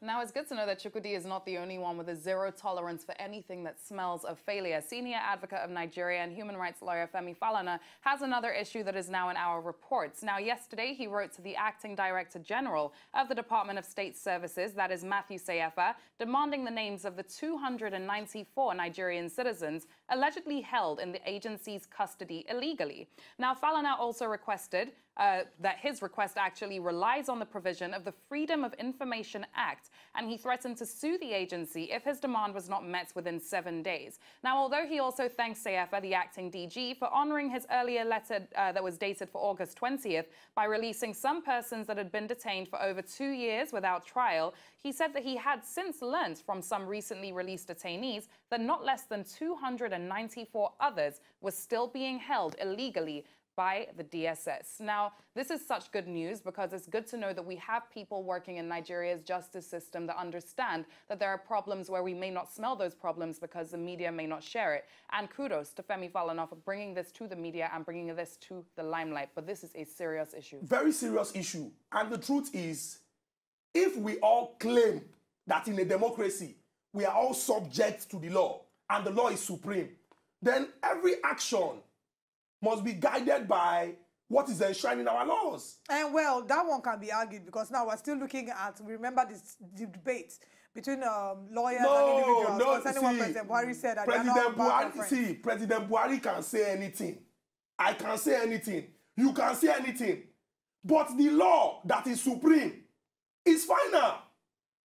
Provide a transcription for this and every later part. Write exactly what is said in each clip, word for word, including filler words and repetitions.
Linda. Now, it's good to know that Chukwudi is not the only one with a zero tolerance for anything that smells of failure. Senior advocate of Nigeria and human rights lawyer Femi Falana has another issue that is now in our reports. Now, yesterday, he wrote to the acting director general of the Department of State Services, that is Matthew Seiyefa, demanding the names of the two hundred ninety-four Nigerian citizens allegedly held in the agency's custody illegally. Now, Falana also requested Uh, that his request actually relies on the provision of the Freedom of Information Act, and he threatened to sue the agency if his demand was not met within seven days. Now, although he also thanks Seiyefa, the acting D G, for honouring his earlier letter uh, that was dated for August twentieth by releasing some persons that had been detained for over two years without trial, he said that he had since learned from some recently released detainees that not less than two hundred ninety-four others were still being held illegally by the D S S. Now, this is such good news because it's good to know that we have people working in Nigeria's justice system that understand that there are problems where we may not smell those problems because the media may not share it. And kudos to Femi Falana for bringing this to the media and bringing this to the limelight. But this is a serious issue. Very serious issue. And the truth is, if we all claim that in a democracy, we are all subject to the law and the law is supreme, then every action must be guided by what is enshrined in our laws. And well, that one can be argued because now we're still looking at, remember this debate between um, lawyers no, and individuals. No, no, see, President Buhari said that President Buhari, see, President Buhari can say anything. I can say anything. You can say anything. But the law that is supreme is final.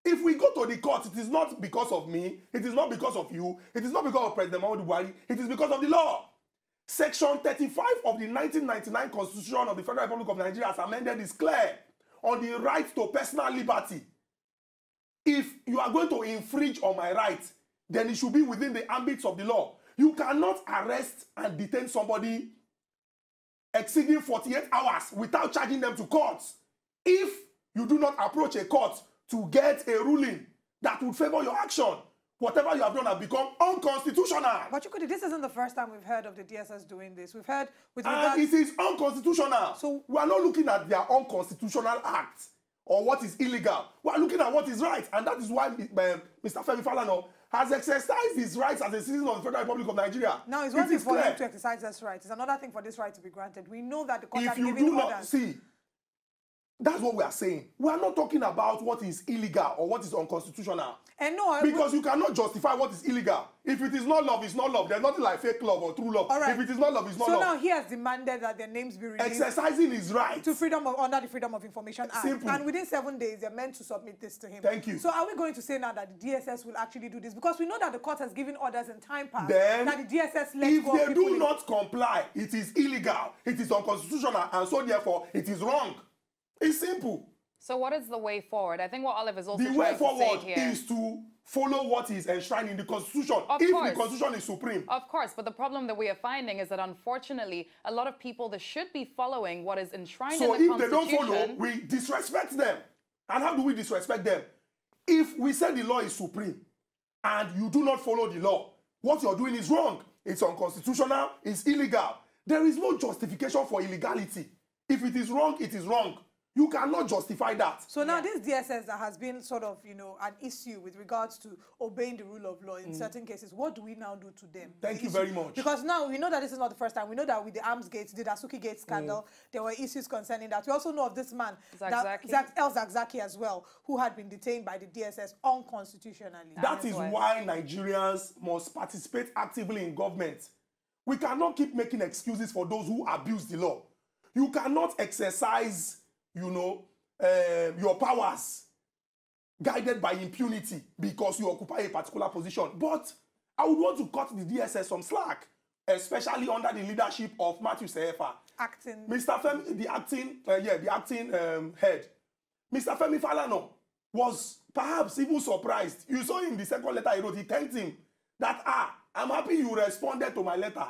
If we go to the court, it is not because of me. It is not because of you. It is not because of President Muhammadu Buhari. It is because of the law. Section thirty-five of the nineteen ninety-nine Constitution of the Federal Republic of Nigeria as amended is clear on the right to personal liberty. If you are going to infringe on my rights, then it should be within the ambits of the law. You cannot arrest and detain somebody exceeding forty-eight hours without charging them to court. If you do not approach a court to get a ruling that would favor your action, whatever you have done has become unconstitutional. But you could, this isn't the first time we've heard of the D S S doing this. We've heard with regards... And it is unconstitutional. So we are not looking at their unconstitutional act or what is illegal. We are looking at what is right. And that is why Mister Femi Falana has exercised his rights as a citizen of the Federal Republic of Nigeria. Now, it's one thing for him to exercise his rights. It's another thing for this right to be granted. We know that the court has given orders. If you do not see... That's what we are saying. We are not talking about what is illegal or what is unconstitutional. And no, because you cannot justify what is illegal. If it is not love, it's not love. There's nothing like fake love or true love. All right. If it is not love, it's not so love. So now he has demanded that their names be released. Exercising his right to freedom of, under the Freedom of Information Act. Simple. And within seven days, they're meant to submit this to him. Thank you. So are we going to say now that the D S S will actually do this? Because we know that the court has given orders in time past then, that the D S S let if go they do in. not comply, it is illegal, it is unconstitutional, and so therefore it is wrong. It's simple. So what is the way forward? I think what Olive is also the way forward to here is to follow what is enshrined in the Constitution. Of if course. the Constitution is supreme. Of course, but the problem that we are finding is that unfortunately, a lot of people that should be following what is enshrined so in the Constitution. So if they don't follow, we disrespect them. And how do we disrespect them? If we say the law is supreme and you do not follow the law, what you're doing is wrong. It's unconstitutional. It's illegal. There is no justification for illegality. If it is wrong, it is wrong. You cannot justify that. So now this D S S that has been sort of, you know, an issue with regards to obeying the rule of law in mm. certain cases, what do we now do to them? Thank you very much. Because now we know that this is not the first time. We know that with the Arms Gate, the Dasuki Gate scandal, mm. there were issues concerning that. We also know of this man, El-Zakzaky as well, who had been detained by the D S S unconstitutionally. That is why Nigerians must participate actively in government. We cannot keep making excuses for those who abuse the law. You cannot exercise... you know, uh, your powers guided by impunity because you occupy a particular position. But I would want to cut the D S S some slack, especially under the leadership of Matthew Seiyefa. Acting. Mister Femi, the acting, uh, yeah, the acting um, head. Mister Femi Falana was perhaps even surprised. You saw in the second letter he wrote, he thanked him that, ah, I'm happy you responded to my letter.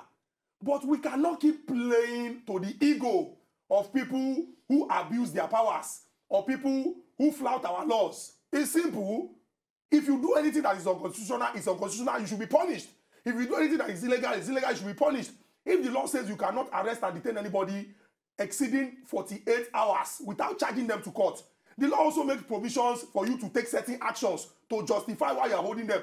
But we cannot keep playing to the ego of people who abuse their powers or people who flout our laws. It's simple. If you do anything that is unconstitutional, it's unconstitutional, you should be punished. If you do anything that is illegal, it's illegal, you should be punished. If the law says you cannot arrest and detain anybody exceeding forty-eight hours without charging them to court, The law also makes provisions for you to take certain actions to justify why you are holding them.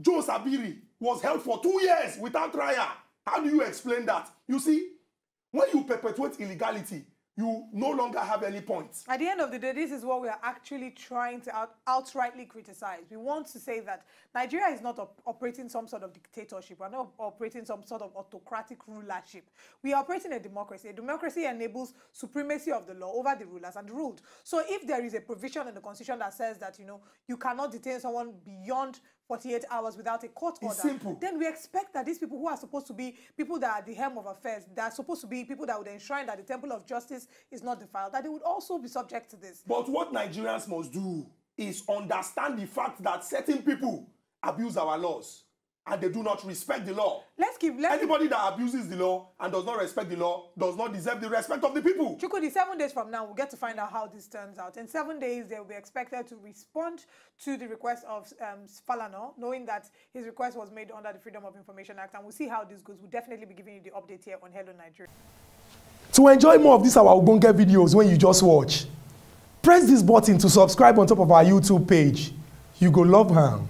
Joseph Biri was held for two years without trial. How do you explain that? You see, when you perpetuate illegality, you no longer have any points. At the end of the day, this is what we are actually trying to out outrightly criticize. We want to say that Nigeria is not op operating some sort of dictatorship. We're not operating some sort of autocratic rulership. We are operating a democracy. A democracy enables supremacy of the law over the rulers and the ruled. So if there is a provision in the Constitution that says that, you know, you cannot detain someone beyond forty-eight hours without a court order, it's simple. Then we expect that these people who are supposed to be people that are at the helm of affairs, that are supposed to be people that would enshrine that the temple of justice is not defiled, that they would also be subject to this. But what Nigerians must do is understand the fact that certain people abuse our laws and they do not respect the law. Let's keep... Let's Anybody keep... that abuses the law and does not respect the law does not deserve the respect of the people. Chukwudi, seven days from now, we'll get to find out how this turns out. In seven days, they'll be expected to respond to the request of um, Falana, knowing that his request was made under the Freedom of Information Act. And we'll see how this goes. We'll definitely be giving you the update here on Hello Nigeria. To enjoy more of these our Ogbonge videos when you just watch, press this button to subscribe on top of our YouTube page. You go love her.